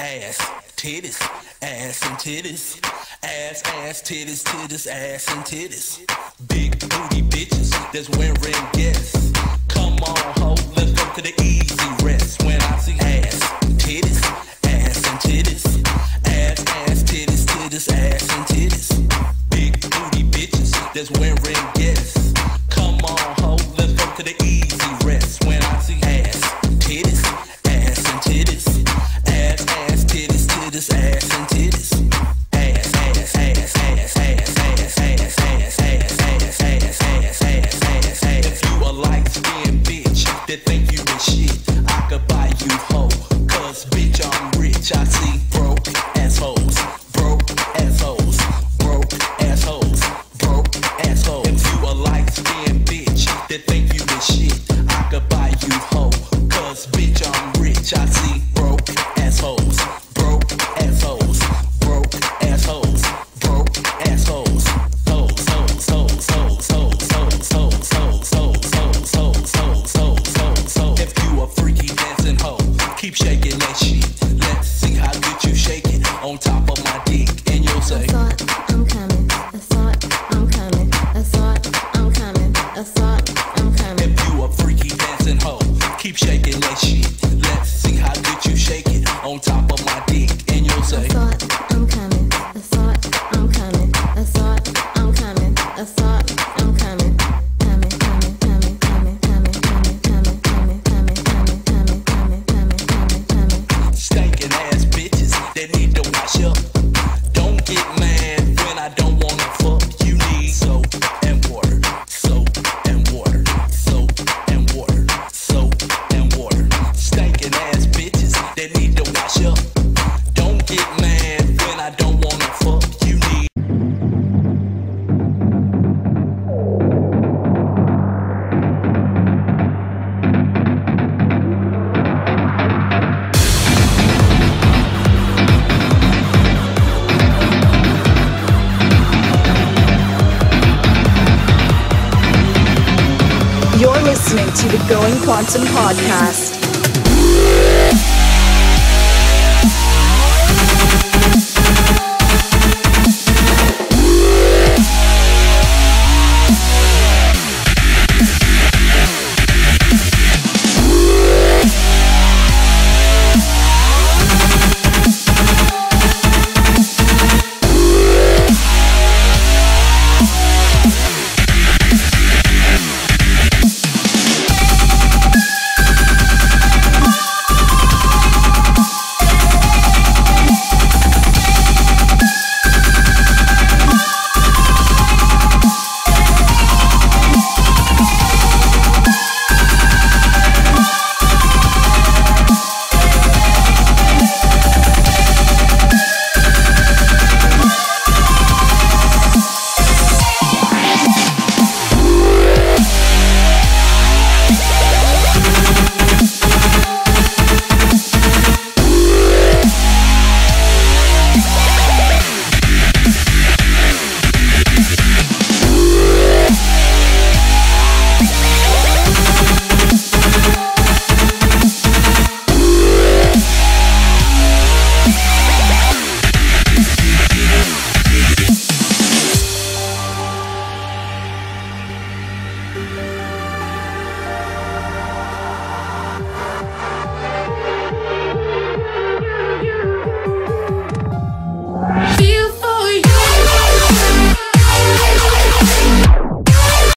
Ass, titties, ass and titties. Ass, ass, titties, titties, ass and titties. Big booty bitches, that's wearing guests. Come on, ho, let's go to the easy rest. When I see ass and titties, ass, and titties. Big booty bitches, that's wearing guests. Come on, ho, let's go to the easy rest. When I see ass and titties. Ass and titties, ass. If you a light skinned bitch that think you the shit, I could buy you hoe, cause bitch I'm rich. I see broke assholes, broke assholes, broke assholes, broke assholes. If you a light skinned bitch that think you the shit, I could buy you hoe, cause bitch I'm rich. I see broke assholes. Keep shaking that shit. Let's see how good you shake it on top of my dick. And you'll say, I thought I'm coming. I thought I'm coming. I thought I'm coming. I thought I'm coming. If you a freaky dancing hoe, keep shaking that shit. Let's see how good you shake it on top of my dick. And you'll say, I thought I'm coming. I thought I'm coming. I thought I'm coming. I thought I'm coming. Don't get mad when I don't wanna fuck. You need soap and water, soap and water, soap and water, soap and water. Stinking ass bitches that need to wash up. Don't get mad when I don't wanna fuck. You need. You're listening to the Going Quantum Podcast.